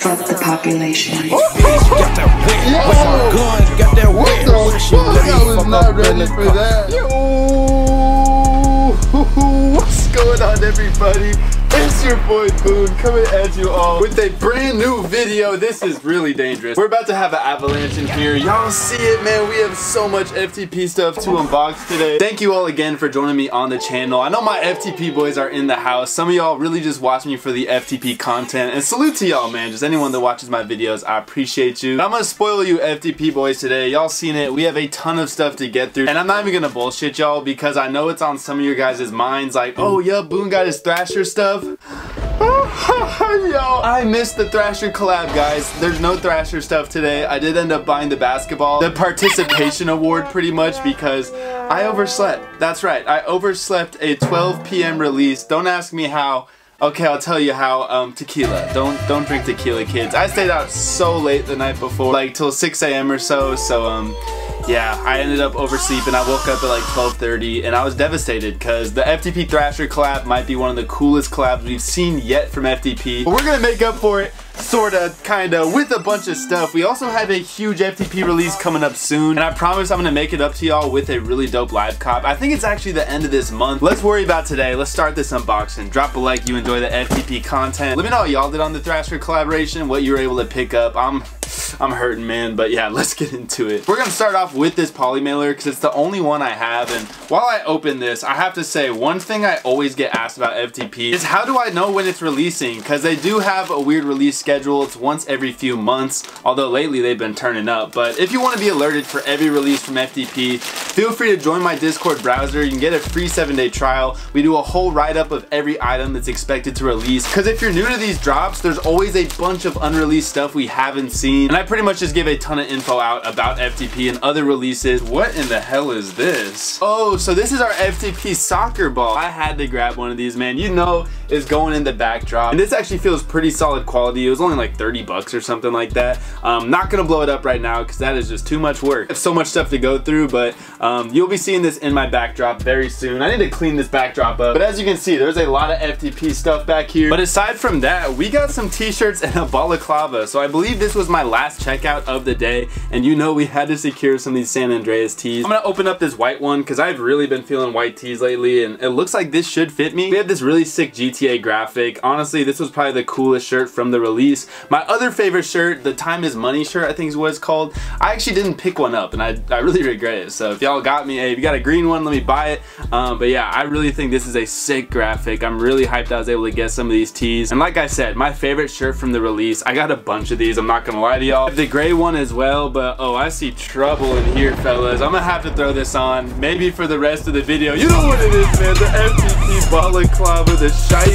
Fuck the population. Got that wet, with my gun, got that wet. I was not ready for that. Yo, what's going on, everybody? It's your boy 8oone coming at you all with a brand new video. This is really dangerous. We're about to have an avalanche in here. Y'all see it, man. We have so much FTP stuff to unbox today. Thank you all again for joining me on the channel. I know my FTP boys are in the house. Some of y'all really just watch me for the FTP content. And salute to y'all, man. Just anyone that watches my videos, I appreciate you. But I'm gonna spoil you FTP boys today. Y'all seen it. We have a ton of stuff to get through. And I'm not even gonna bullshit y'all because I know it's on some of your guys' minds. Like, oh yeah, 8oone got his Thrasher stuff. Yo, I missed the Thrasher collab, guys. There's no Thrasher stuff today. I did end up buying the basketball, the participation award, pretty much, because I overslept. That's right, I overslept a 12 p.m. release. Don't ask me how. Okay, I'll tell you how. Tequila. Don't drink tequila, kids. I stayed out so late the night before, like till 6 a.m. or so. So yeah, I ended up oversleeping. I woke up at like 12:30 and I was devastated because the FTP Thrasher collab might be one of the coolest collabs we've seen yet from FTP. But we're gonna make up for it. Sorta, kinda, with a bunch of stuff. We also have a huge FTP release coming up soon, and I promise I'm gonna make it up to y'all with a really dope live cop. I think it's actually the end of this month. Let's worry about today. Let's start this unboxing. Drop a like, you enjoy the FTP content. Let me know how y'all did on the Thrasher collaboration, what you were able to pick up. I'm hurting, man, but yeah, let's get into it. We're gonna start off with this poly mailer because it's the only one I have, and while I open this, I have to say one thing I always get asked about FTP is how do I know when it's releasing? Because they do have a weird release schedule. It's once every few months, although lately they've been turning up. But if you want to be alerted for every release from FTP, feel free to join my Discord browser. You can get a free 7-day trial. We do a whole write-up of every item that's expected to release, because if you're new to these drops, there's always a bunch of unreleased stuff we haven't seen. And I pretty much just give a ton of info out about FTP and other releases. What in the hell is this? Oh, so this is our FTP soccer ball. I had to grab one of these, man. You know it's going in the backdrop. And this actually feels pretty solid quality. It was only like 30 bucks or something like that. I'm not gonna blow it up right now because that is just too much work. I have so much stuff to go through, but you'll be seeing this in my backdrop very soon. I need to clean this backdrop up. But as you can see, there's a lot of FTP stuff back here. But aside from that, we got some t-shirts and a balaclava. So I believe this was my last checkout of the day, and you know we had to secure some of these San Andreas tees. I'm gonna open up this white one because I've really been feeling white tees lately, and it looks like this should fit me. We have this really sick GTA graphic. Honestly, this was probably the coolest shirt from the release. My other favorite shirt, the Time Is Money shirt, I think is what it's called. I actually didn't pick one up, and I really regret it. So if y'all got me, hey, if you got a green one, let me buy it. But yeah, I really think this is a sick graphic. I'm really hyped I was able to get some of these tees. And like I said, my favorite shirt from the release, I got a bunch of these, I'm not gonna lie to y'all. The gray one as well, but oh, I see trouble in here, fellas. I'm gonna have to throw this on, maybe for the rest of the video. You know what it is, man, the FTP balaclava, the shiesty.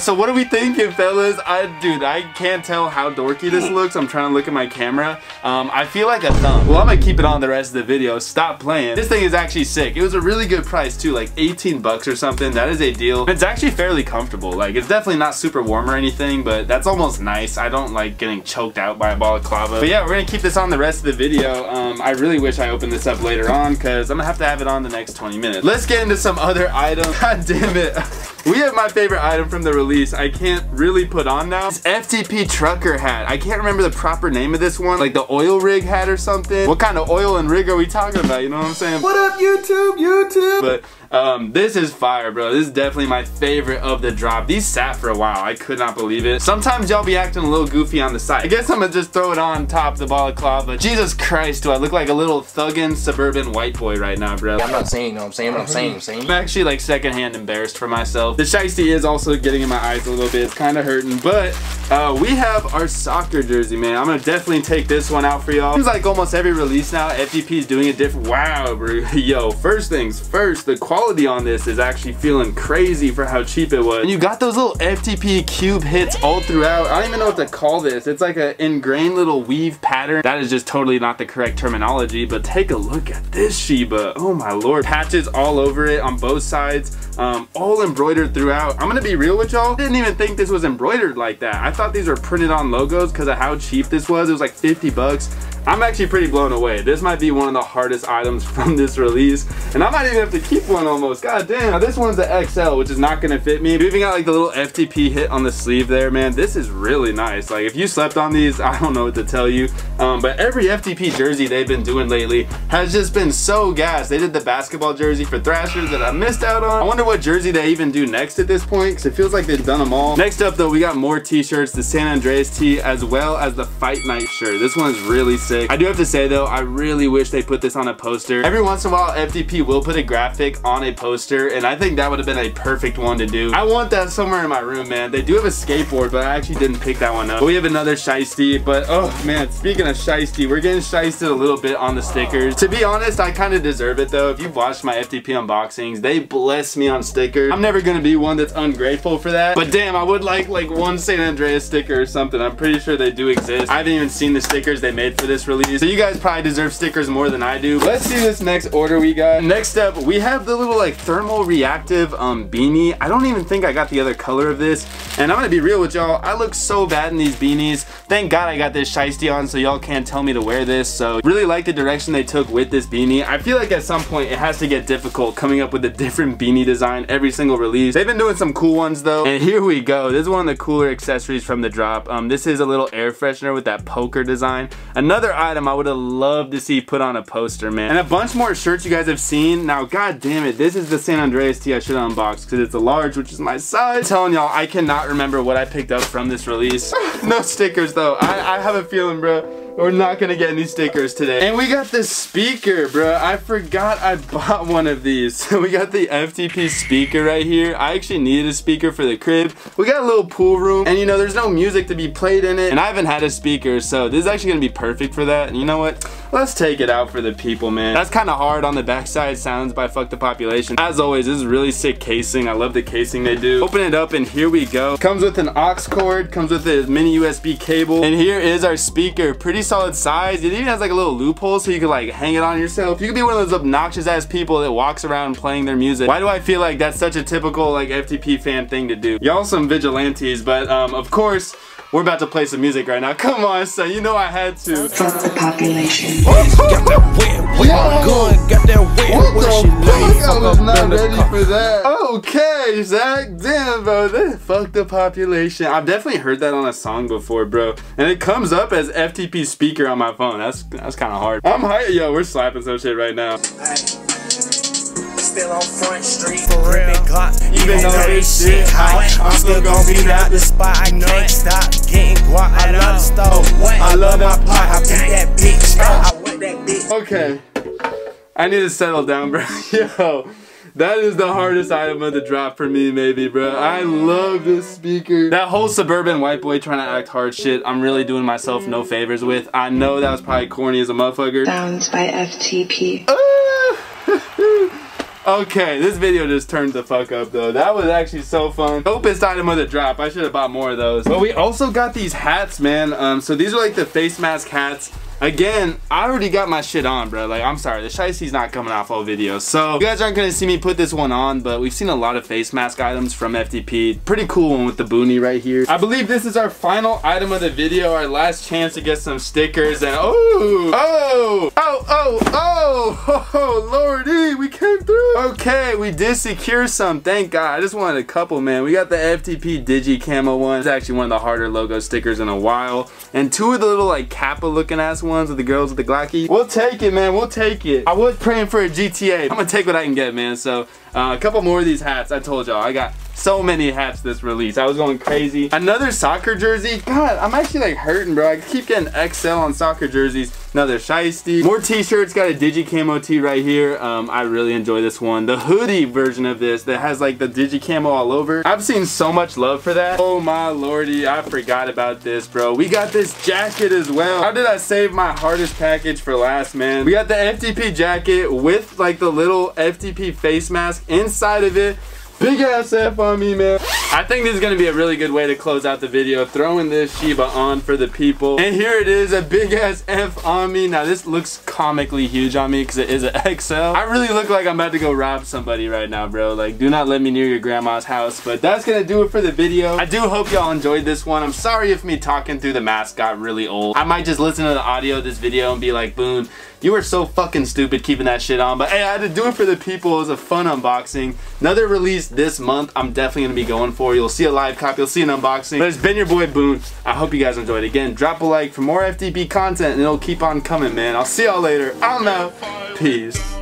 So what are we thinking, fellas? Dude, I can't tell how dorky this looks. I'm trying to look at my camera. I feel like a thumb. Well, I'm gonna keep it on the rest of the video. Stop playing. This thing is actually sick. It was a really good price too, like 18 bucks or something. That is a deal. It's actually fairly comfortable. Like, it's definitely not super warm or anything, but that's almost nice. I don't like getting choked out by a balaclava. But yeah, we're gonna keep this on the rest of the video. I really wish I opened this up later on because I'm gonna have to have it on the next 20 minutes. Let's get into some other items. God damn it. We have my favorite item from the release. I can't really put on now. It's FTP trucker hat. I can't remember the proper name of this one. Like the oil rig hat or something. What kind of oil and rig are we talking about? You know what I'm saying? What up, YouTube? But this is fire, bro. This is definitely my favorite of the drop. These sat for a while. I could not believe it. Sometimes y'all be acting a little goofy on the site. I guess I'm gonna just throw it on top of the balaclava. Jesus Christ, do I look like a little thuggin' suburban white boy right now, bro? Yeah, I'm not saying, you know what I'm saying, but I'm saying. I'm actually like secondhand embarrassed for myself. The shiesty is also getting in my eyes a little bit. It's kind of hurting, but we have our soccer jersey, man. I'm gonna definitely take this one out for y'all. Seems like almost every release now, FTP's doing a different. Wow, bro. Yo, first things first, the quality on this is actually feeling crazy for how cheap it was. And you got those little FTP cube hits all throughout. I don't even know what to call this. It's like an ingrained little weave pattern. That is just totally not the correct terminology, but take a look at this Sheba. Oh my Lord. Patches all over it on both sides, all embroidered throughout. I'm gonna be real with y'all. I didn't even think this was embroidered like that. I thought these were printed on logos because of how cheap this was. It was like 50 bucks. I'm actually pretty blown away. This might be one of the hardest items from this release, and I might even have to keep one almost. God damn. Now this one's the XL, which is not gonna fit me. We've even got like the little FTP hit on the sleeve there, man. This is really nice. Like if you slept on these, I don't know what to tell you. But every FTP jersey they've been doing lately has just been so gassed. They did the basketball jersey for Thrashers that I missed out on. I wonder what jersey they even do next at this point, because it feels like they've done them all. Next up though, we got more t-shirts, the San Andreas tee, as well as the Fight Night shirt. This one's really sick. I do have to say though, I really wish they put this on a poster. Every once in a while, FTP will put a graphic on a poster, and I think that would have been a perfect one to do. I want that somewhere in my room, man. They do have a skateboard, but I actually didn't pick that one up. But we have another shiesty, but oh man, speaking of shiesty, we're getting shiested a little bit on the stickers. To be honest, I kind of deserve it though. If you've watched my FTP unboxings, they bless me on stickers. I'm never gonna be one that's ungrateful for that, but damn, I would like one San Andreas sticker or something. I'm pretty sure they do exist. I haven't even seen the stickers they made for this release, so you guys probably deserve stickers more than I do. Let's see this next order we got. Next up, we have the little like thermal reactive beanie. I don't even think I got the other color of this, and I'm gonna be real with y'all, I look so bad in these beanies. Thank God I got this shiesty on, so y'all can't tell me to wear this. So really like the direction they took with this beanie. I feel like at some point it has to get difficult coming up with a different beanie design every single release. They've been doing some cool ones though, and here we go. This is one of the cooler accessories from the drop. This is a little air freshener with that poker design. Another item I would have loved to see put on a poster, man. And a bunch more shirts you guys have seen. Now, god damn it, this is the San Andreas tee I should unbox because it's a large, which is my size. I'm telling y'all, I cannot remember what I picked up from this release. No stickers though. I have a feeling, bro, we're not gonna get any stickers today. And we got this speaker, bro. I forgot I bought one of these. So we got the FTP speaker right here. I actually needed a speaker for the crib. We got a little pool room, and you know, there's no music to be played in it. And I haven't had a speaker, so this is actually gonna be perfect for that. And you know what? Let's take it out for the people, man. That's kind of hard on the backside. Sounds by Fuck the Population. As always, this is really sick casing. I love the casing they do. Open it up, and here we go. Comes with an aux cord, comes with a mini USB cable, and here is our speaker. Pretty solid size. It even has like a little loophole so you can like hang it on yourself. You could be one of those obnoxious ass people that walks around playing their music. Why do I feel like that's such a typical like FTP fan thing to do? Y'all some vigilantes, but of course we're about to play some music right now. Come on, son, you know I had to. Fuck the Population. Got that whip, we all good. Got that whip. What the fuck? I was not ready for that. Okay, Zach, damn, bro, that Fuck the Population. I've definitely heard that on a song before, bro, and it comes up as FTP speaker on my phone. That's kind of hard. I'm hyped. Yo, we're slapping some shit right now. Still on Front Street for real. Even though this shit hot, I'm still gonna be out the spot. I can't stop getting guap. I love stove. I love my pot. I beat that bitch. I whip that bitch. Okay, I need to settle down, bro. Yo, that is the hardest item of the drop for me, maybe, bro. I love this speaker. That whole suburban white boy trying to act hard shit, I'm really doing myself no favors with. I know that was probably corny as a motherfucker. Bound by FTP. Okay, this video just turned the fuck up though. That was actually so fun. Dopest item of the drop. I should have bought more of those. But we also got these hats, man. So these are like the face mask hats. Again, I already got my shit on, bro. Like, I'm sorry, the shiesty's not coming off all videos. So, you guys aren't gonna see me put this one on, but we've seen a lot of face mask items from FTP. Pretty cool one with the boonie right here. I believe this is our final item of the video, our last chance to get some stickers, and oh, lordy, we came through. Okay, we did secure some, thank God. I just wanted a couple, man. We got the FTP Digi Camo one. It's actually one of the harder logo stickers in a while. And two of the little, like, Kappa looking ass ones with the girls with the Glocky. We'll take it, man, we'll take it. I was praying for a GTA. I'm gonna take what I can get, man. So a couple more of these hats. I told y'all I got so many hats this release. I was going crazy. Another soccer jersey. God, I'm actually like hurting, bro. I keep getting XL on soccer jerseys. Another shiesty. More t-shirts. Got a Digi Camo tee right here. I really enjoy this one. The hoodie version of this that has like the Digi Camo all over. I've seen so much love for that. Oh my lordy, I forgot about this, bro. We got this jacket as well. How did I save my hardest package for last, man? We got the FTP jacket with like the little FTP face mask inside of it. Big ass F on me, man. I think this is gonna be a really good way to close out the video, throwing this Shiba on for the people. And here it is, a big ass F on me. Now this looks comically huge on me because it is an XL. I really look like I'm about to go rob somebody right now, bro. Like, do not let me near your grandma's house. But that's gonna do it for the video. I do hope y'all enjoyed this one. I'm sorry if me talking through the mask got really old. I might just listen to the audio of this video and be like, Boone, you were so fucking stupid keeping that shit on. But hey, I had to do it for the people. It was a fun unboxing. Another release this month I'm definitely gonna be going for. You'll see a live copy, you'll see an unboxing. But it's been your boy Boone. I hope you guys enjoyed. Again, drop a like for more FTP content and it'll keep on coming, man. I'll see y'all later. I don't know. Peace.